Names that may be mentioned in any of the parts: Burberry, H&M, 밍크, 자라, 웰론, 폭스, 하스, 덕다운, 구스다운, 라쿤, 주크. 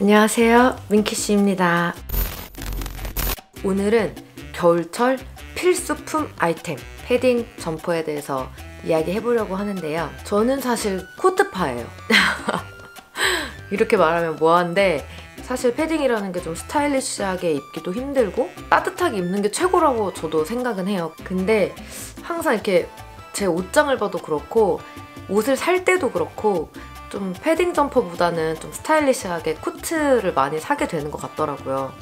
안녕하세요, 민키씨입니다. 오늘은 겨울철 필수품 아이템 패딩 점퍼에 대해서 이야기해보려고 하는데요. 저는 사실 코트파예요. 이렇게 말하면 뭐한데 사실 패딩이라는 게 좀 스타일리시하게 입기도 힘들고 따뜻하게 입는 게 최고라고 저도 생각은 해요. 근데 항상 이렇게 제 옷장을 봐도 그렇고 옷을 살 때도 그렇고 좀 패딩 점퍼보다는 좀 스타일리시하게 코트를 많이 사게 되는 것 같더라고요.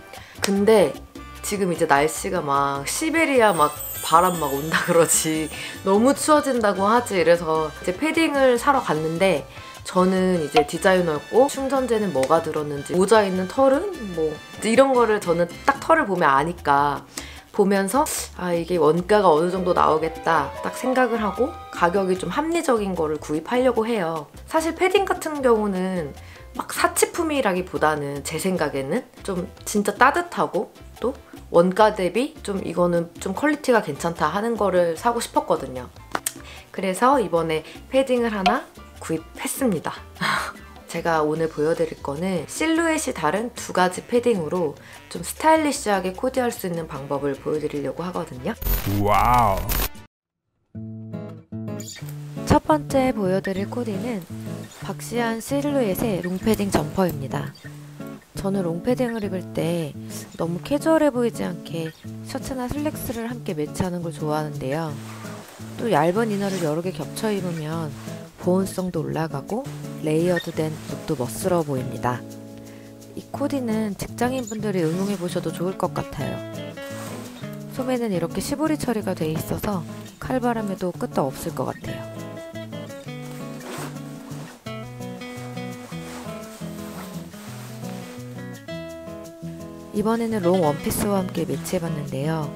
근데 지금 이제 날씨가 막 시베리아 막 바람 막 온다 그러지 너무 추워진다고 하지 이래서 이제 패딩을 사러 갔는데 저는 이제 디자이너였고 충전재는 뭐가 들었는지 모자에 있는 털은 뭐 이런 거를 저는 딱 털을 보면 아니까 보면서 아 이게 원가가 어느 정도 나오겠다 딱 생각을 하고 가격이 좀 합리적인 거를 구입하려고 해요. 사실 패딩 같은 경우는 막 사치품이라기보다는 제 생각에는 좀 진짜 따뜻하고 또 원가 대비 좀 이거는 좀 퀄리티가 괜찮다 하는 거를 사고 싶었거든요. 그래서 이번에 패딩을 하나 구입했습니다. 제가 오늘 보여드릴 거는 실루엣이 다른 두 가지 패딩으로 좀 스타일리시하게 코디할 수 있는 방법을 보여드리려고 하거든요. 와우. 첫 번째 보여드릴 코디는 박시한 실루엣의 롱패딩 점퍼입니다. 저는 롱패딩을 입을 때 너무 캐주얼해 보이지 않게 셔츠나 슬랙스를 함께 매치하는 걸 좋아하는데요. 또 얇은 이너를 여러 개 겹쳐 입으면 보온성도 올라가고 레이어드된 룩도 멋스러워 보입니다. 이 코디는 직장인분들이 응용해보셔도 좋을 것 같아요. 소매는 이렇게 시보리 처리가 돼 있어서 칼바람에도 끄떡 없을 것 같아요. 이번에는 롱 원피스와 함께 매치해봤는데요.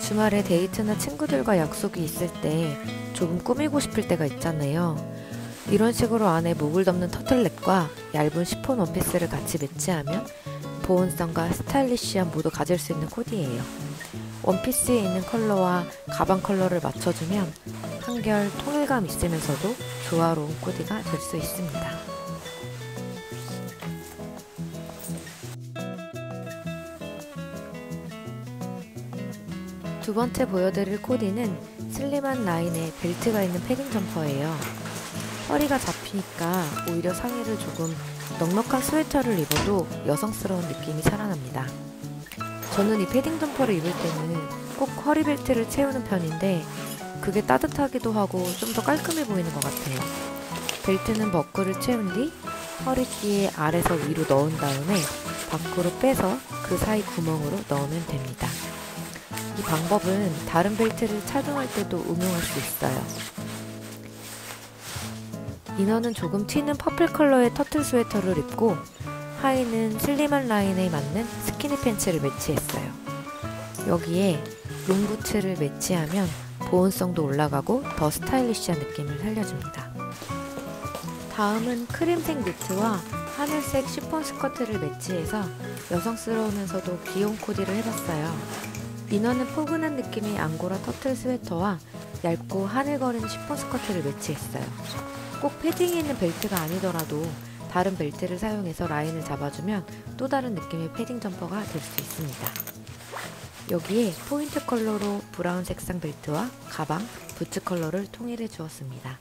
주말에 데이트나 친구들과 약속이 있을 때 조금 꾸미고 싶을 때가 있잖아요. 이런 식으로 안에 목을 덮는 터틀넥과 얇은 시폰 원피스를 같이 매치하면 보온성과 스타일리시함 모두 가질 수 있는 코디예요. 원피스에 있는 컬러와 가방 컬러를 맞춰주면 한결 통일감 있으면서도 조화로운 코디가 될 수 있습니다. 두 번째 보여드릴 코디는 슬림한 라인에 벨트가 있는 패딩 점퍼예요. 허리가 잡히니까 오히려 상의를 조금 넉넉한 스웨터를 입어도 여성스러운 느낌이 살아납니다. 저는 이 패딩 점퍼를 입을 때는 꼭 허리벨트를 채우는 편인데 그게 따뜻하기도 하고 좀 더 깔끔해 보이는 것 같아요. 벨트는 버클을 채운 뒤 허리띠에 아래서 위로 넣은 다음에 밖으로 빼서 그 사이 구멍으로 넣으면 됩니다. 이 방법은 다른 벨트를 착용할 때도 응용할 수 있어요. 이너는 조금 튀는 퍼플 컬러의 터틀 스웨터를 입고 하의는 슬림한 라인에 맞는 스키니 팬츠를 매치했어요. 여기에 롱부츠를 매치하면 보온성도 올라가고 더 스타일리시한 느낌을 살려줍니다. 다음은 크림색 니트와 하늘색 시폰 스커트를 매치해서 여성스러우면서도 귀여운 코디를 해봤어요. 이너는 포근한 느낌의 앙고라 터틀 스웨터와 얇고 하늘거리는 시폰 스커트를 매치했어요. 꼭 패딩에 있는 벨트가 아니더라도 다른 벨트를 사용해서 라인을 잡아주면 또 다른 느낌의 패딩 점퍼가 될 수 있습니다. 여기에 포인트 컬러로 브라운 색상 벨트와 가방, 부츠 컬러를 통일해 주었습니다.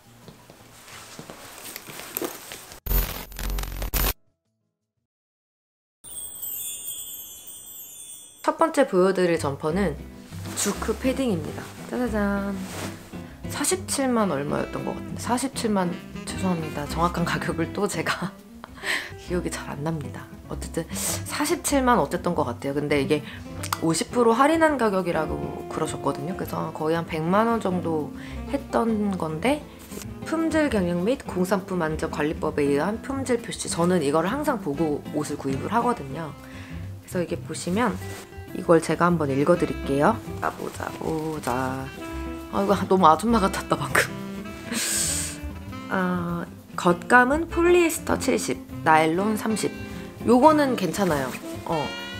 첫 번째 보여드릴 점퍼는 주크 패딩입니다. 짜자잔. 47만 얼마였던 것 같은데 47만 죄송합니다. 정확한 가격을 또 제가 기억이 잘 안 납니다. 어쨌든 47만 어쨌던 것 같아요. 근데 이게 50% 할인한 가격이라고 그러셨거든요. 그래서 거의 한 100만 원 정도 했던 건데 품질 경영 및 공산품 안전 관리법에 의한 품질 표시. 저는 이거를 항상 보고 옷을 구입을 하거든요. 그래서 이게 보시면 이걸 제가 한번 읽어드릴게요. 보자. 아 이거 너무 아줌마 같았다 방금. 아 겉감은 폴리에스터 70, 나일론 30. 요거는 괜찮아요.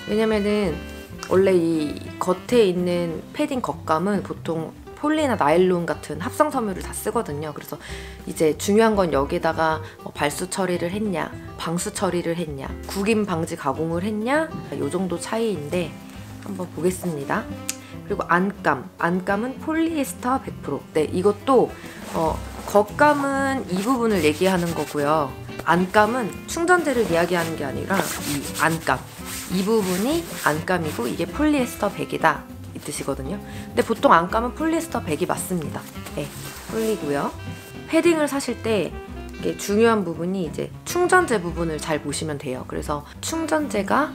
왜냐면은 원래 이 겉에 있는 패딩 겉감은 보통 폴리나 나일론 같은 합성 섬유를 다 쓰거든요. 그래서 이제 중요한 건 여기다가 발수 처리를 했냐 방수 처리를 했냐, 구김 방지 가공을 했냐, 이 정도 차이인데 한번 보겠습니다. 그리고 안감, 안감은 폴리에스터 100%. 네, 이것도 겉감은 이 부분을 얘기하는 거고요. 안감은 충전재를 이야기하는 게 아니라 이 안감, 이 부분이 안감이고 이게 폴리에스터 100이다 이 뜻이거든요. 근데 보통 안감은 폴리에스터 100이 맞습니다. 네, 폴리고요. 패딩을 사실 때 이게 중요한 부분이 이제 충전재 부분을 잘 보시면 돼요. 그래서 충전재가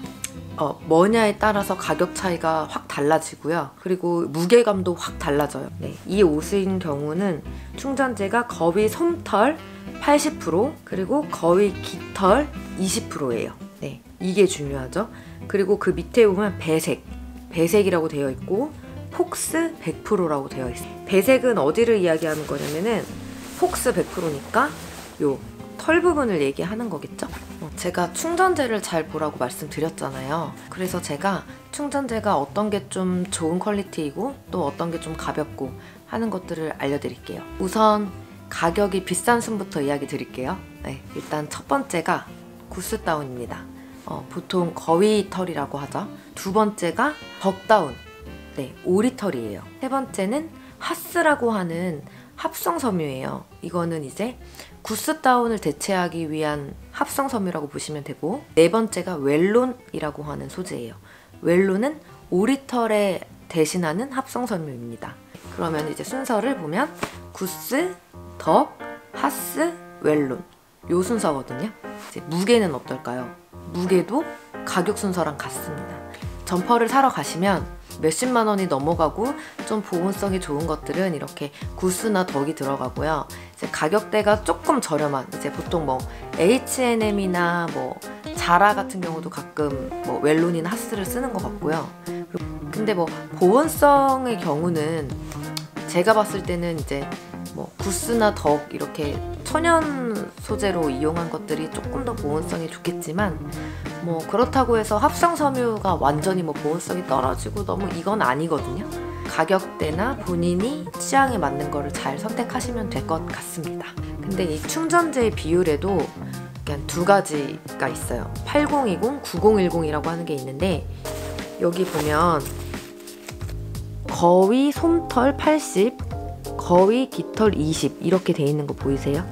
뭐냐에 따라서 가격 차이가 확 달라지고요. 그리고 무게감도 확 달라져요. 네, 이 옷인 경우는 충전재가 거위 솜털 80% 그리고 거위 깃털 20%예요. 네, 이게 중요하죠. 그리고 그 밑에 보면 배색, 배색이라고 되어 있고 폭스 100%라고 되어 있어요. 배색은 어디를 이야기하는 거냐면은 폭스 100%니까 요 털 부분을 얘기하는 거겠죠? 제가 충전재를 잘 보라고 말씀드렸잖아요. 그래서 제가 충전재가 어떤 게 좀 좋은 퀄리티이고 또 어떤 게 좀 가볍고 하는 것들을 알려드릴게요. 우선 가격이 비싼 순부터 이야기 드릴게요. 네, 일단 첫 번째가 구스다운입니다. 보통 거위 털이라고 하죠. 두 번째가 덕다운, 네, 오리 털이에요. 세 번째는 하스라고 하는 합성 섬유예요. 이거는 이제 구스다운을 대체하기 위한 합성 섬유라고 보시면 되고, 네 번째가 웰론이라고 하는 소재예요. 웰론은 오리털에 대신하는 합성 섬유입니다. 그러면 이제 순서를 보면 구스, 덕, 하스, 웰론 요 순서거든요. 이제 무게는 어떨까요? 무게도 가격 순서랑 같습니다. 점퍼를 사러 가시면 몇십만 원이 넘어가고 좀 보온성이 좋은 것들은 이렇게 구스나 덕이 들어가고요. 이제 가격대가 조금 저렴한, 이제 보통 뭐 H&M이나 뭐 자라 같은 경우도 가끔 뭐 웰론이나 하스를 쓰는 것 같고요. 근데 뭐 보온성의 경우는 제가 봤을 때는 이제 뭐 구스나 덕 이렇게 천연 소재로 이용한 것들이 조금 더 보온성이 좋겠지만 뭐 그렇다고 해서 합성 섬유가 완전히 뭐 보온성이 떨어지고 너무 이건 아니거든요. 가격대나 본인이 취향에 맞는 거를 잘 선택하시면 될 것 같습니다. 근데 이 충전재의 비율에도 그냥 두 가지가 있어요. 8020, 9010이라고 하는 게 있는데 여기 보면 거위 솜털 80, 거위 깃털 20 이렇게 돼 있는 거 보이세요?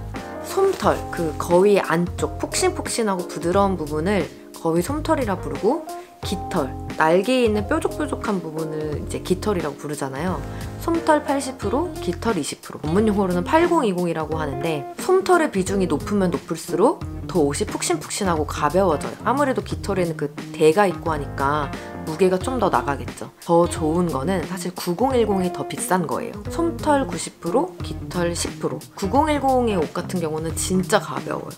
솜털, 그 거위 안쪽 폭신폭신하고 부드러운 부분을 거위 솜털이라 부르고, 깃털, 날개에 있는 뾰족뾰족한 부분을 이제 깃털이라고 부르잖아요. 솜털 80%, 깃털 20%. 전문용어로는 8020이라고 하는데 솜털의 비중이 높으면 높을수록 더 옷이 푹신푹신하고 가벼워져요. 아무래도 깃털에는 그 대가 있고 하니까 무게가 좀 더 나가겠죠. 더 좋은 거는 사실 9010이 더 비싼 거예요. 솜털 90%, 깃털 10%. 9010의 옷 같은 경우는 진짜 가벼워요.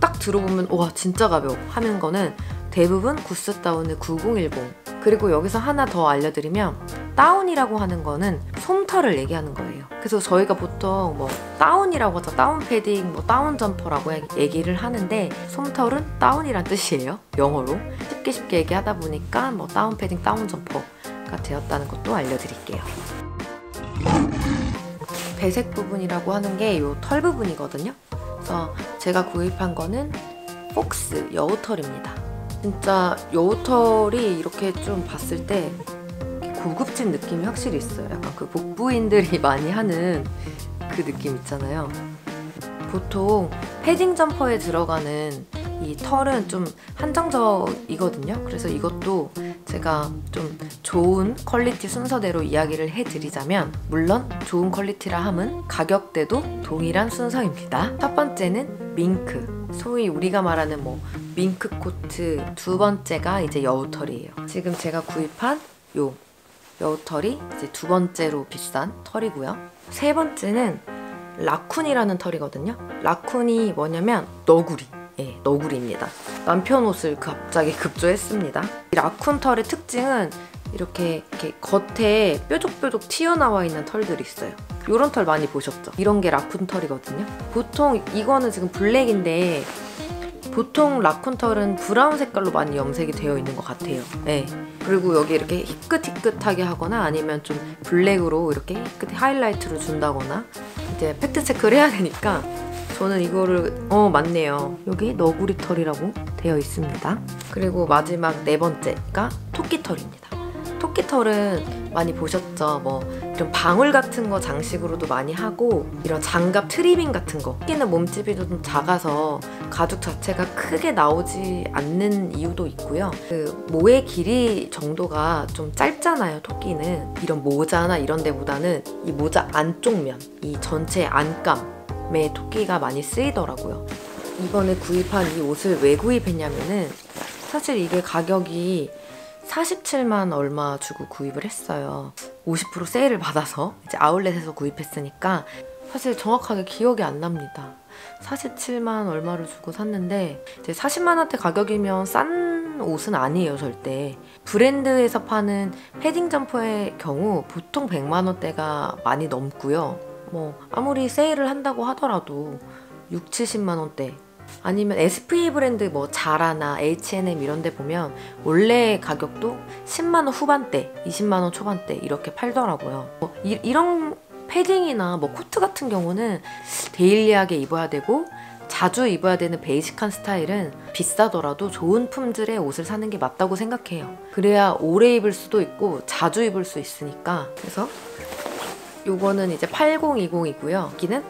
딱 들어보면 와 진짜 가벼워 하는 거는 대부분 구스다운의 9010. 그리고 여기서 하나 더 알려드리면 다운이라고 하는 거는 솜털을 얘기하는 거예요. 그래서 저희가 보통 뭐 다운이라고 하죠. 다운 패딩, 뭐 다운 점퍼라고 얘기를 하는데 솜털은 다운이란 뜻이에요. 영어로. 쉽게 얘기하다 보니까 뭐 다운 패딩, 다운 점퍼가 되었다는 것도 알려드릴게요. 배색 부분이라고 하는 게 이 털 부분이거든요. 그래서 제가 구입한 거는 폭스 여우털입니다. 진짜 여우털이 이렇게 좀 봤을 때 고급진 느낌이 확실히 있어요. 약간 그 복부인들이 많이 하는 그 느낌 있잖아요. 보통 패딩 점퍼에 들어가는 이 털은 좀 한정적이거든요. 그래서 이것도 제가 좀 좋은 퀄리티 순서대로 이야기를 해드리자면, 물론 좋은 퀄리티라 함은 가격대도 동일한 순서입니다. 첫 번째는 밍크, 소위 우리가 말하는 뭐 밍크 코트. 두 번째가 이제 여우털이에요. 지금 제가 구입한 요 여우털이 이제 두 번째로 비싼 털이고요. 세 번째는 라쿤이라는 털이거든요. 라쿤이 뭐냐면 너구리. 예, 너구리입니다. 남편 옷을 갑자기 급조했습니다. 이 라쿤 털의 특징은 이렇게 겉에 뾰족뾰족 튀어나와 있는 털들이 있어요. 이런 털 많이 보셨죠? 이런 게 라쿤 털이거든요. 보통 이거는 지금 블랙인데 보통 라쿤 털은 브라운 색깔로 많이 염색이 되어 있는 것 같아요. 예. 그리고 여기 이렇게 희끗희끗하게 하거나 아니면 좀 블랙으로 이렇게 희끗 하이라이트를 준다거나 이제 팩트체크를 해야 되니까 저는 이거를 맞네요. 여기 너구리 털이라고 되어 있습니다. 그리고 마지막 네 번째가 토끼 털입니다. 토끼 털은 많이 보셨죠? 뭐 이런 방울 같은 거 장식으로도 많이 하고 이런 장갑 트리밍 같은 거. 토끼는 몸집이 좀 작아서 가죽 자체가 크게 나오지 않는 이유도 있고요. 그 모의 길이 정도가 좀 짧잖아요, 토끼는. 이런 모자나 이런 데보다는 이 모자 안쪽 면, 이 전체 안감에 토끼가 많이 쓰이더라고요. 이번에 구입한 이 옷을 왜 구입했냐면은 사실 이게 가격이 47만 얼마 주고 구입을 했어요. 50% 세일을 받아서 이제 아울렛에서 구입했으니까 사실 정확하게 기억이 안 납니다. 47만 얼마를 주고 샀는데 이제 40만원대 가격이면 싼 옷은 아니에요, 절대. 브랜드에서 파는 패딩 점퍼의 경우 보통 100만원대가 많이 넘고요. 뭐 아무리 세일을 한다고 하더라도 60~70만원대 아니면 SPA 브랜드 뭐 자라나 H&M 이런 데 보면 원래 가격도 10만원 후반대, 20만원 초반대 이렇게 팔더라고요. 뭐 이런 패딩이나 뭐 코트 같은 경우는 데일리하게 입어야 되고 자주 입어야 되는 베이직한 스타일은 비싸더라도 좋은 품질의 옷을 사는 게 맞다고 생각해요. 그래야 오래 입을 수도 있고 자주 입을 수 있으니까. 그래서 요거는 이제 8020이고요. 여기는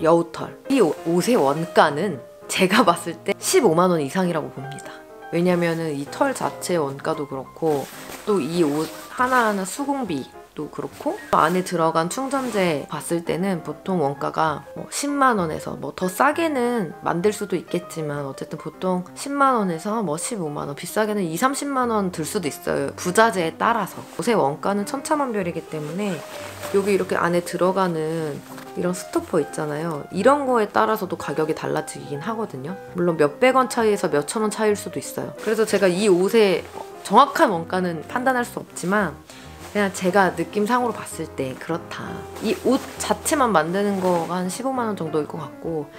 여우털. 이 옷의 원가는 제가 봤을 때 15만원 이상이라고 봅니다. 왜냐면은 이 털 자체의 원가도 그렇고 또 이 옷 하나하나 수공비도 그렇고 안에 들어간 충전재 봤을 때는 보통 원가가 뭐 10만원에서 뭐 더 싸게는 만들 수도 있겠지만 어쨌든 보통 10만원에서 뭐 15만원, 비싸게는 20~30만원 들 수도 있어요. 부자재에 따라서. 옷의 원가는 천차만별이기 때문에 여기 이렇게 안에 들어가는 이런 스토퍼 있잖아요. 이런 거에 따라서도 가격이 달라지긴 하거든요. 물론 몇백 원 차이에서 몇천 원 차이일 수도 있어요. 그래서 제가 이 옷의 정확한 원가는 판단할 수 없지만 그냥 제가 느낌상으로 봤을 때 그렇다. 이 옷 자체만 만드는 거가 한 15만 원 정도일 것 같고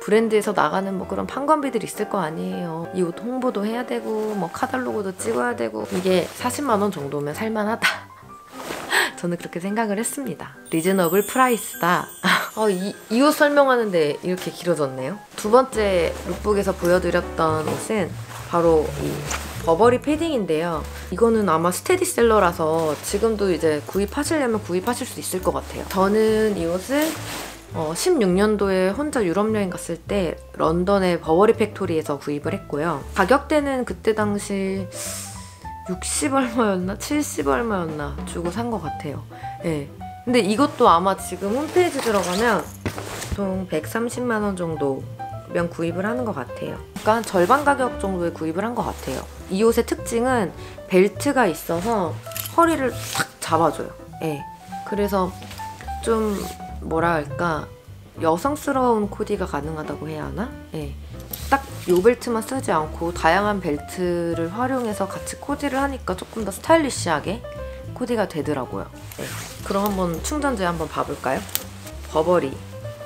브랜드에서 나가는 뭐 그런 판관비들이 있을 거 아니에요. 이 옷 홍보도 해야 되고 뭐 카탈로그도 찍어야 되고 이게 40만 원 정도면 살만하다. 저는 그렇게 생각을 했습니다. 리즈너블 프라이스다. 이 옷 설명하는데 이렇게 길어졌네요. 두 번째 룩북에서 보여드렸던 옷은 바로 이 버버리 패딩인데요. 이거는 아마 스테디셀러라서 지금도 이제 구입하시려면 구입하실 수 있을 것 같아요. 저는 이 옷을 16년도에 혼자 유럽 여행 갔을 때 런던의 버버리 팩토리에서 구입을 했고요. 가격대는 그때 당시 60 얼마였나? 70 얼마였나? 주고 산 것 같아요. 예. 근데 이것도 아마 지금 홈페이지 들어가면 보통 130만원 정도면 구입을 하는 것 같아요. 그러니까 한 절반 가격 정도에 구입을 한 것 같아요. 이 옷의 특징은 벨트가 있어서 허리를 탁 잡아줘요. 예. 그래서 좀 뭐라 할까? 여성스러운 코디가 가능하다고 해야 하나? 예. 딱 요 벨트만 쓰지 않고 다양한 벨트를 활용해서 같이 코디를 하니까 조금 더 스타일리시하게 코디가 되더라고요. 네. 그럼 한번 충전재 한번 봐볼까요? 버버리.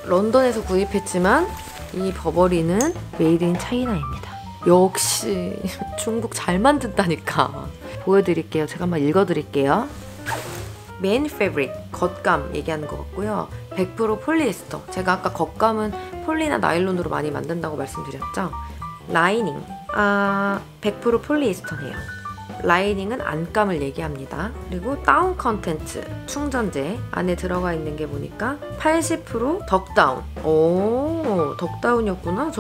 런던에서 구입했지만 이 버버리는 메이드 인 차이나입니다. 역시 중국 잘 만든다니까. 보여드릴게요. 제가 한번 읽어드릴게요. 맨 패브릭, 겉감 얘기하는 것 같고요. 100% 폴리에스터. 제가 아까 겉감은 폴리나 나일론으로 많이 만든다고 말씀드렸죠. 라이닝, 100% 폴리에스터네요. 라이닝은 안감을 얘기합니다. 그리고 다운 컨텐츠, 충전재. 안에 들어가 있는 게 보니까 80% 덕다운. 오, 덕다운이었구나.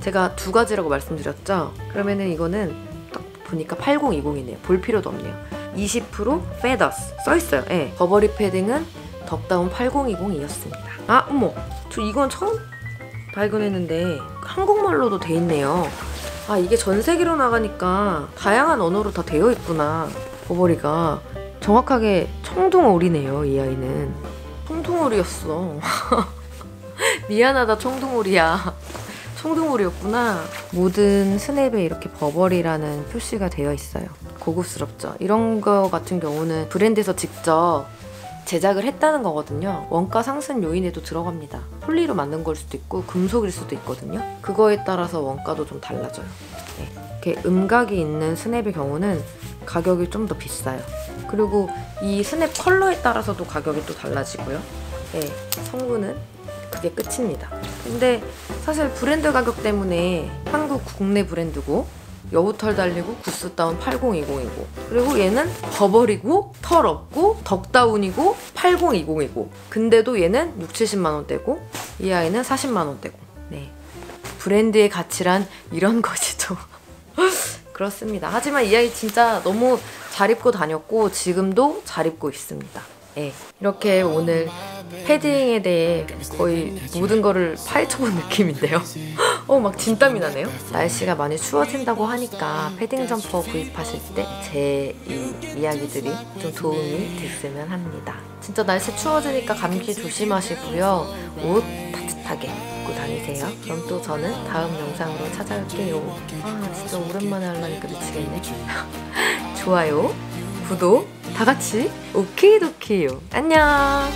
제가 두 가지라고 말씀드렸죠. 그러면은 이거는 딱 보니까 8020이네요. 볼 필요도 없네요. 20% 페더스 써있어요. 예. 버버리 패딩은 덕다운 8020이었습니다. 아, 어머! 저 이건 처음 발견했는데 한국말로도 돼 있네요. 아, 이게 전 세계로 나가니까 다양한 언어로 다 되어 있구나. 버버리가 정확하게 청둥오리네요, 이 아이는. 청둥오리였어. 미안하다, 청둥오리야. 청둥오리였구나. 모든 스냅에 이렇게 버버리라는 표시가 되어 있어요. 고급스럽죠? 이런 거 같은 경우는 브랜드에서 직접 제작을 했다는 거거든요. 원가 상승 요인에도 들어갑니다. 폴리로 만든 걸 수도 있고 금속일 수도 있거든요. 그거에 따라서 원가도 좀 달라져요. 네. 이렇게 음각이 있는 스냅의 경우는 가격이 좀 더 비싸요. 그리고 이 스냅 컬러에 따라서도 가격이 또 달라지고요. 네. 성분은 그게 끝입니다. 근데 사실 브랜드 가격 때문에 한국 국내 브랜드고 여우털 달리고 구스다운 8020이고 그리고 얘는 버버리고 털 없고 덕다운이고 8020이고 근데도 얘는 60~70만 원대고 이 아이는 40만 원대고 네, 브랜드의 가치란 이런 것이죠. 그렇습니다. 하지만 이 아이 진짜 너무 잘 입고 다녔고 지금도 잘 입고 있습니다. 네, 이렇게 오늘 패딩에 대해 거의 모든 거를 파헤쳐본 느낌인데요. 막 진땀이 나네요. 날씨가 많이 추워진다고 하니까 패딩 점퍼 구입하실 때 제 이 이야기들이 좀 도움이 됐으면 합니다. 진짜 날씨 추워지니까 감기 조심하시고요. 옷 따뜻하게 입고 다니세요. 그럼 또 저는 다음 영상으로 찾아올게요. 아, 진짜 오랜만에 하려니까 미치겠네. 좋아요, 구독, 다 같이 오키도키요. 안녕.